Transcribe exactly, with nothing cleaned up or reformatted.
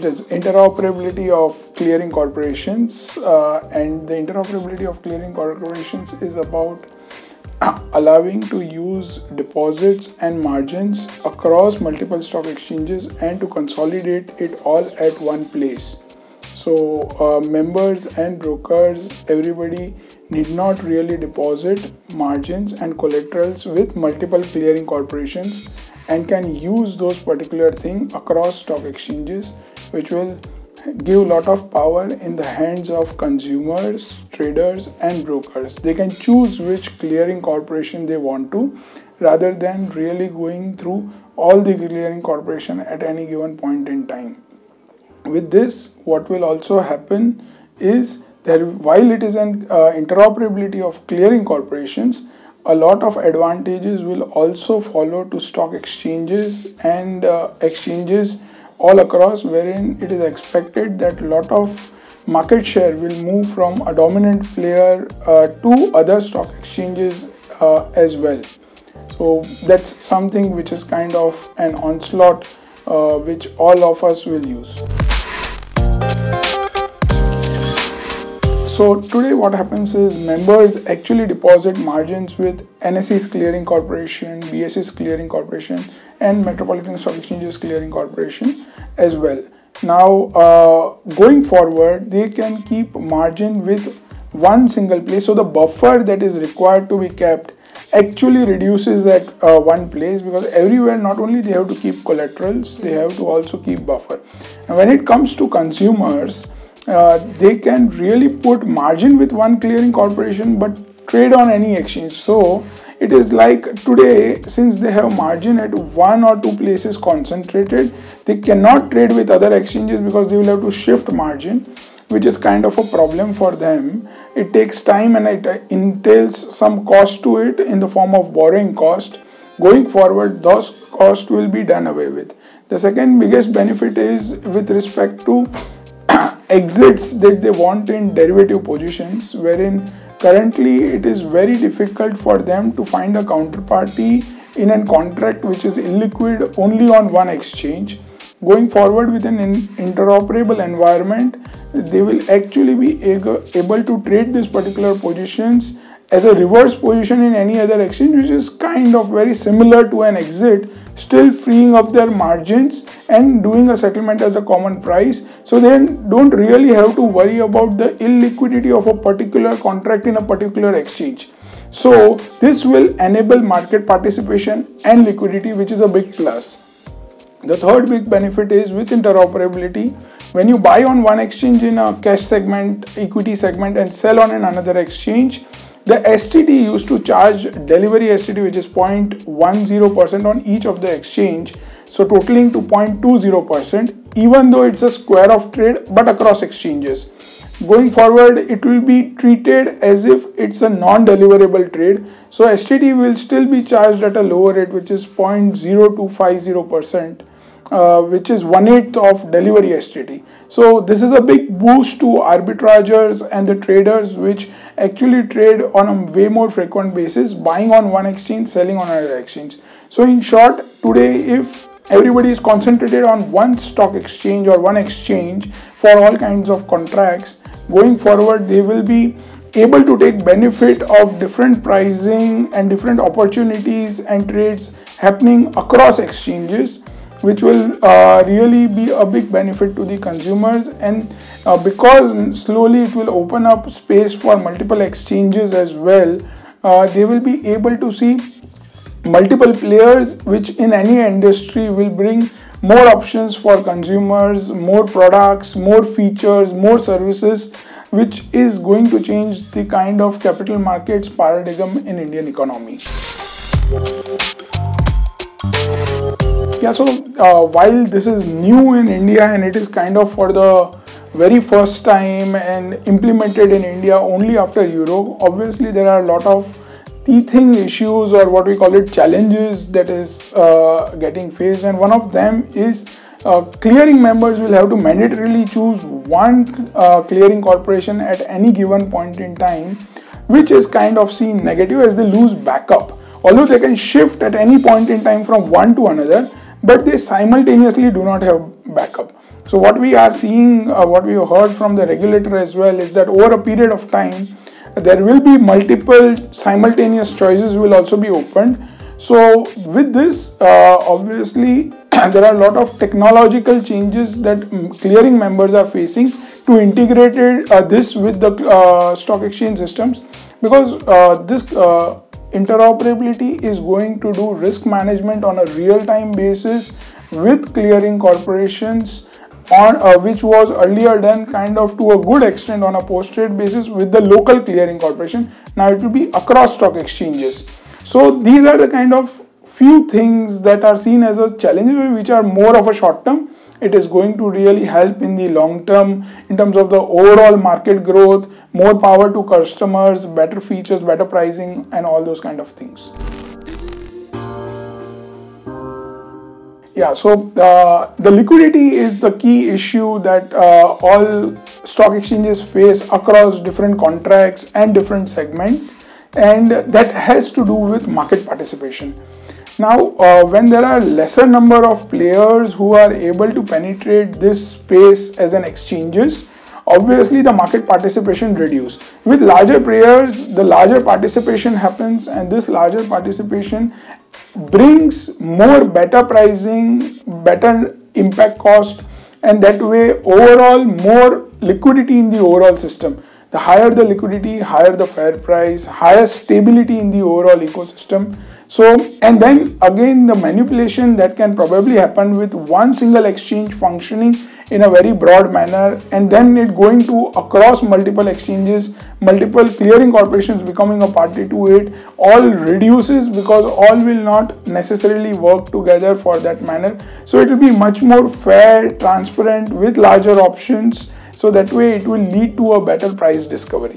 It is interoperability of clearing corporations, uh, and the interoperability of clearing corporations is about allowing to use deposits and margins across multiple stock exchanges and to consolidate it all at one place. So uh, members and brokers, everybody need not really deposit margins and collaterals with multiple clearing corporations and can use those particular thing across stock exchanges, which will give a lot of power in the hands of consumers, traders and brokers. They can choose which clearing corporation they want to, rather than really going through all the clearing corporation at any given point in time. With this, what will also happen is that while it is an uh, interoperability of clearing corporations, a lot of advantages will also follow to stock exchanges and uh, exchanges all across, wherein it is expected that a lot of market share will move from a dominant player uh, to other stock exchanges uh, as well. So that's something which is kind of an onslaught uh, which all of us will use. So today what happens is members actually deposit margins with N S E's Clearing Corporation, B S E's Clearing Corporation and Metropolitan Stock Exchange's Clearing Corporation as well. Now uh, going forward, they can keep margin with one single place. So the buffer that is required to be kept actually reduces at uh, one place, because everywhere not only they have to keep collaterals, they have to also keep buffer. And when it comes to consumers, Uh, they can really put margin with one clearing corporation but trade on any exchange. So it is like today, since they have margin at one or two places concentrated, they cannot trade with other exchanges because they will have to shift margin, which is kind of a problem for them. It takes time and it entails some cost to it in the form of borrowing cost. Going forward, those costs will be done away with. The second biggest benefit is with respect to exits that they want in derivative positions, wherein currently it is very difficult for them to find a counterparty in a contract which is illiquid only on one exchange. Going forward with an interoperable environment, they will actually be able to trade these particular positions as a reverse position in any other exchange, which is kind of very similar to an exit, still freeing up their margins and doing a settlement at the common price. So then don't really have to worry about the illiquidity of a particular contract in a particular exchange. So this will enable market participation and liquidity, which is a big plus. The third big benefit is with interoperability. When you buy on one exchange in a cash segment, equity segment and sell on another exchange, the S T T used to charge delivery S T T, which is zero point one zero percent on each of the exchange, so totaling to zero point two zero percent, even though it's a square of trade but across exchanges. Going forward, it will be treated as if it's a non-deliverable trade, so S T T will still be charged at a lower rate, which is zero point zero two five zero percent, uh, which is one eighth of delivery S T T. So this is a big boost to arbitrageurs and the traders, which actually trade on a way more frequent basis, buying on one exchange, selling on another exchange. So in short, today if everybody is concentrated on one stock exchange or one exchange for all kinds of contracts, going forward they will be able to take benefit of different pricing and different opportunities and trades happening across exchanges, which will uh, really be a big benefit to the consumers. And uh, because slowly it will open up space for multiple exchanges as well, uh, they will be able to see multiple players, which in any industry will bring more options for consumers, more products, more features, more services, which is going to change the kind of capital markets paradigm in Indian economy. Yeah, so uh, while this is new in India and it is kind of for the very first time and implemented in India only after Euro, obviously there are a lot of teething issues or what we call it challenges that is uh, getting faced, and one of them is uh, clearing members will have to mandatorily choose one uh, clearing corporation at any given point in time, which is kind of seen negative as they lose backup. Although they can shift at any point in time from one to another, but they simultaneously do not have backup. So what we are seeing, uh, what we heard from the regulator as well, is that over a period of time, there will be multiple simultaneous choices will also be opened. So with this, uh, obviously, there are a lot of technological changes that clearing members are facing to integrate it, uh, this with the uh, stock exchange systems, because uh, this uh, interoperability is going to do risk management on a real-time basis with clearing corporations, on uh, which was earlier done kind of to a good extent on a post-trade basis with the local clearing corporation. Now it will be across stock exchanges. So these are the kind of few things that are seen as a challenge, which are more of a short term. It is going to really help in the long term in terms of the overall market growth, more power to customers, better features, better pricing, and all those kind of things. Yeah, so uh, the liquidity is the key issue that uh, all stock exchanges face across different contracts and different segments, and that has to do with market participation. Now, uh, when there are lesser number of players who are able to penetrate this space as an exchanges, obviously the market participation reduces. With larger players, the larger participation happens, and this larger participation brings more better pricing, better impact cost, and that way overall more liquidity in the overall system. The higher the liquidity, higher the fair price, higher stability in the overall ecosystem. So, and then again, the manipulation that can probably happen with one single exchange functioning in a very broad manner, and then it going to across multiple exchanges, multiple clearing corporations becoming a party to it, all reduces, because all will not necessarily work together for that manner. So it will be much more fair, transparent, with larger options. So that way it will lead to a better price discovery.